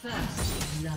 First blood.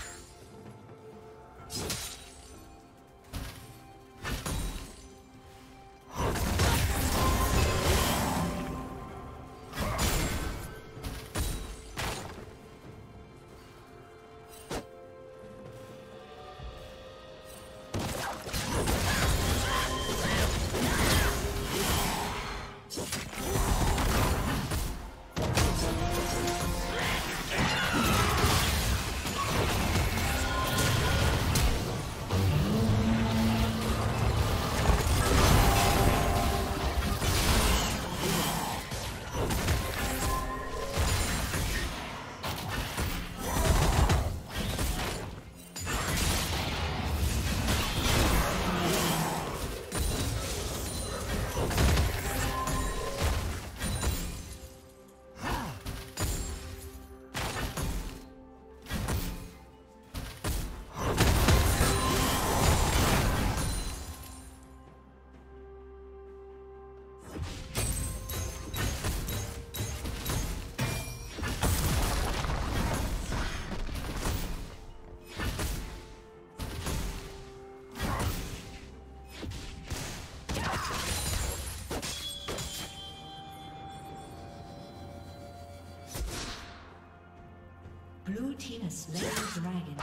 Blue team has slain the dragon.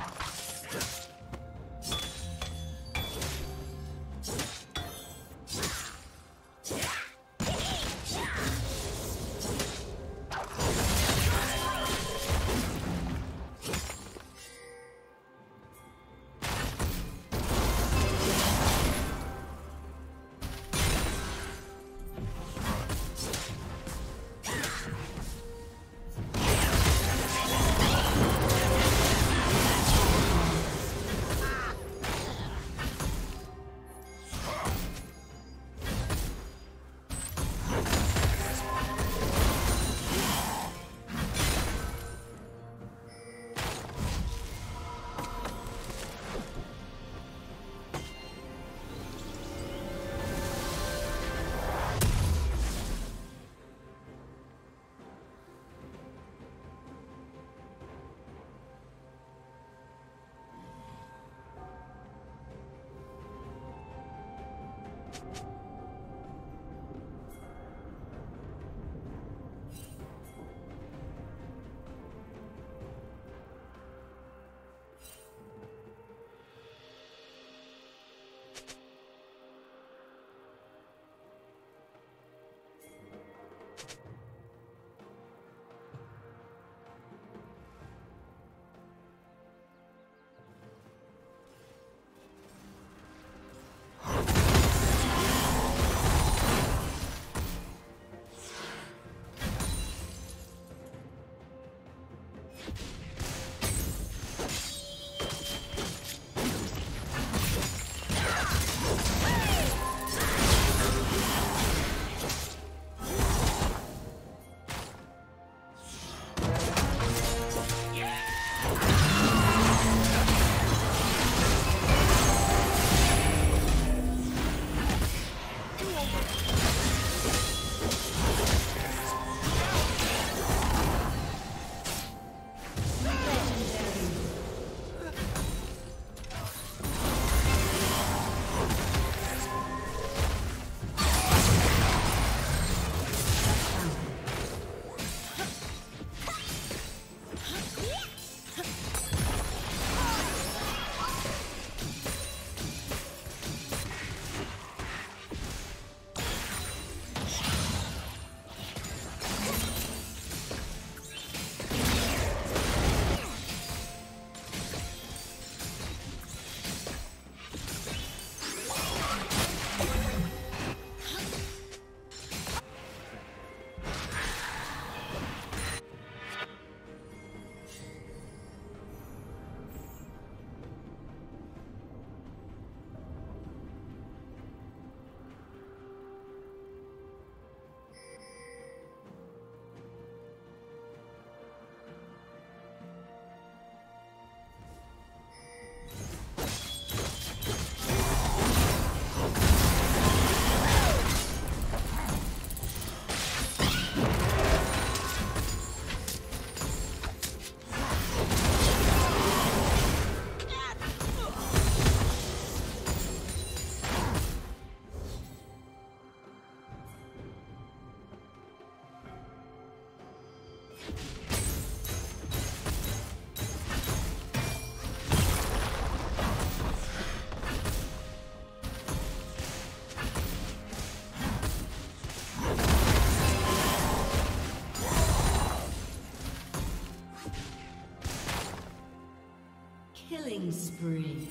Killing spree.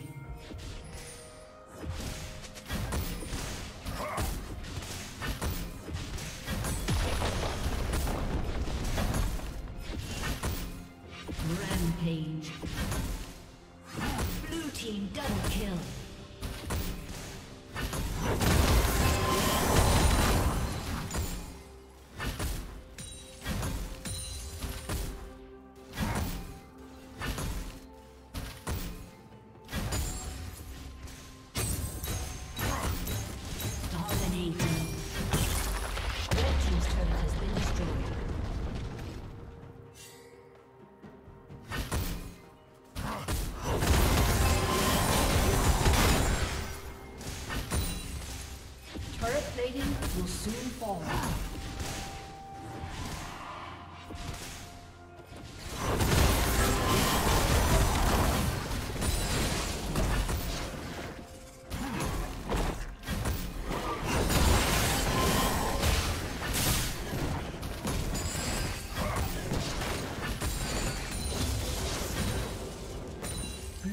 Rampage. Blue team double kill. Will soon fall.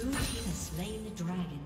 Blue team has slain the dragon.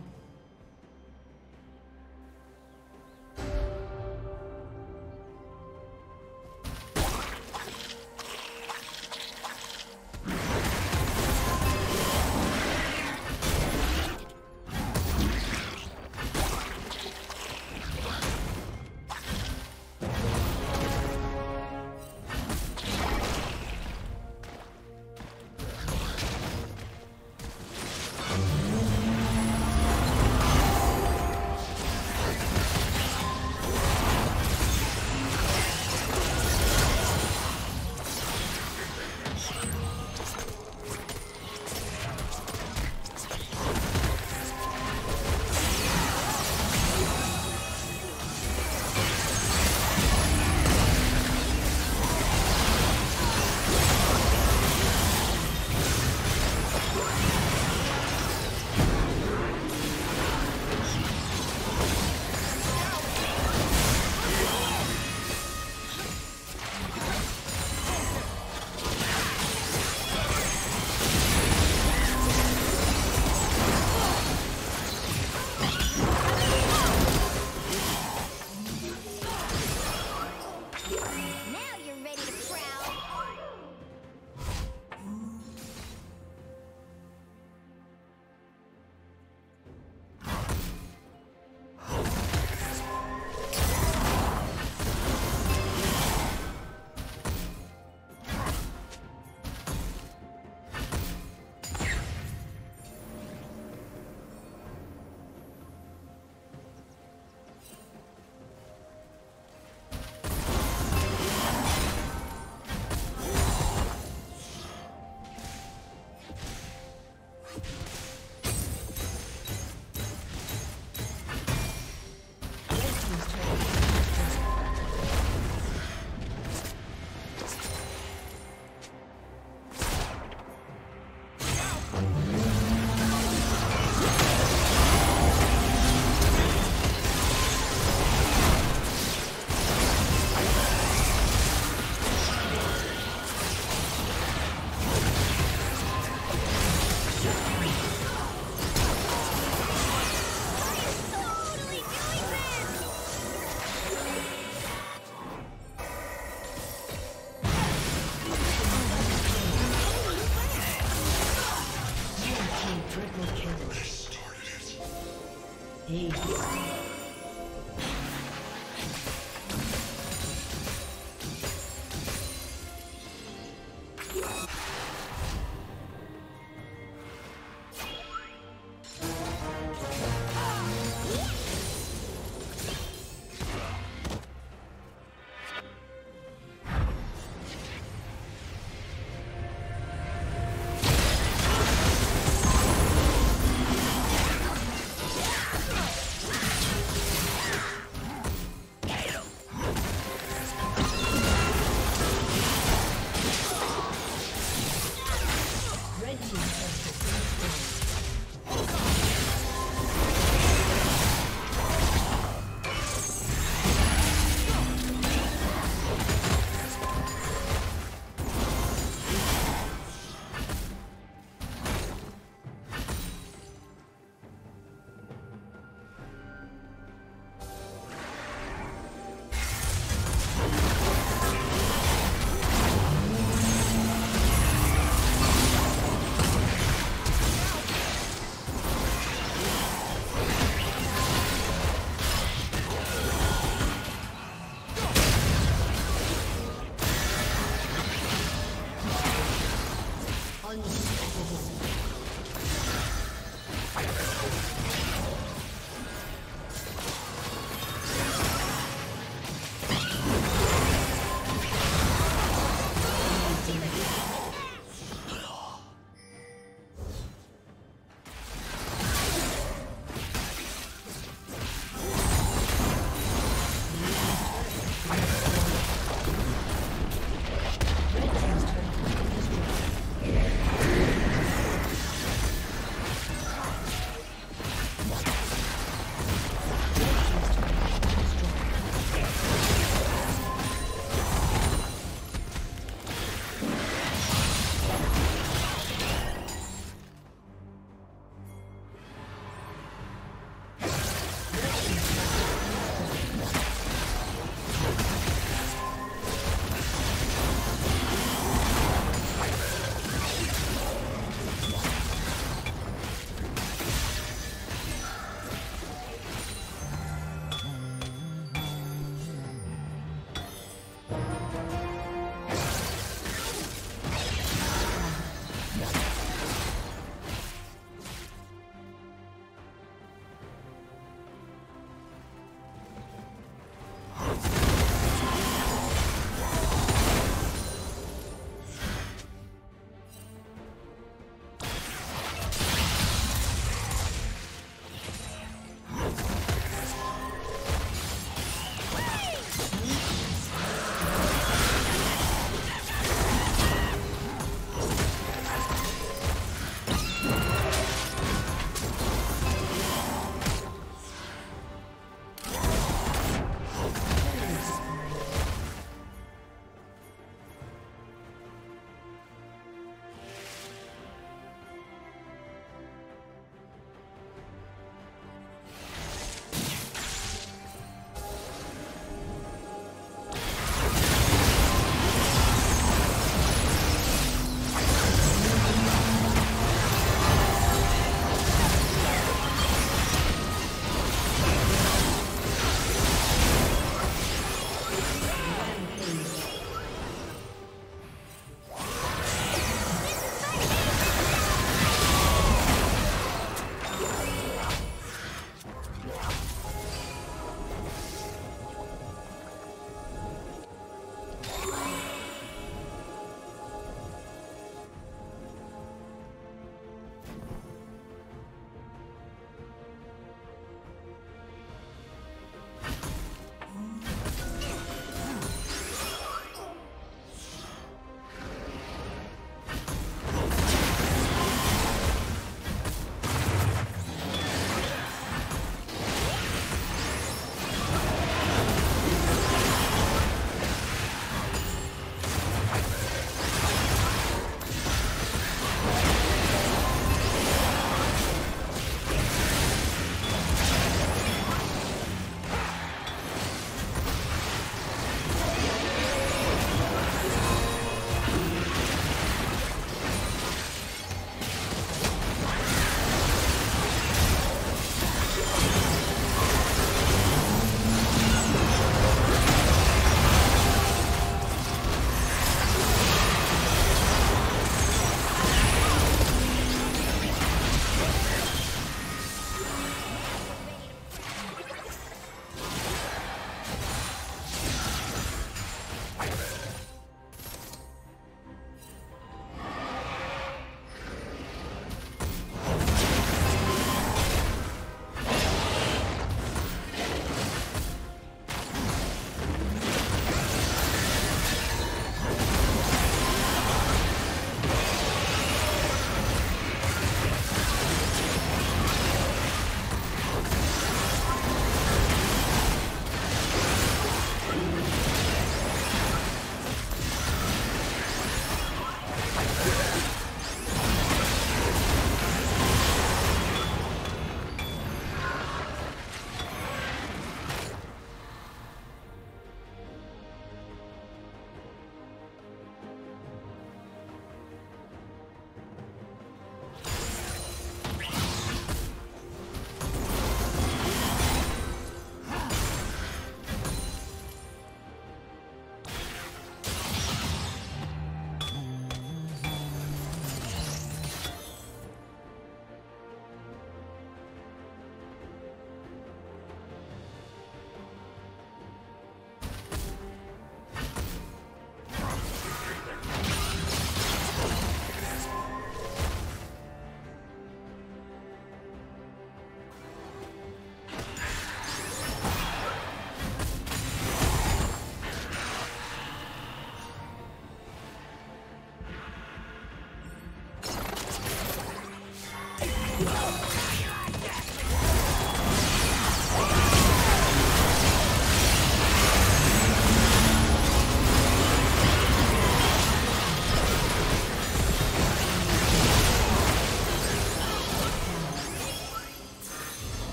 Triple kill. He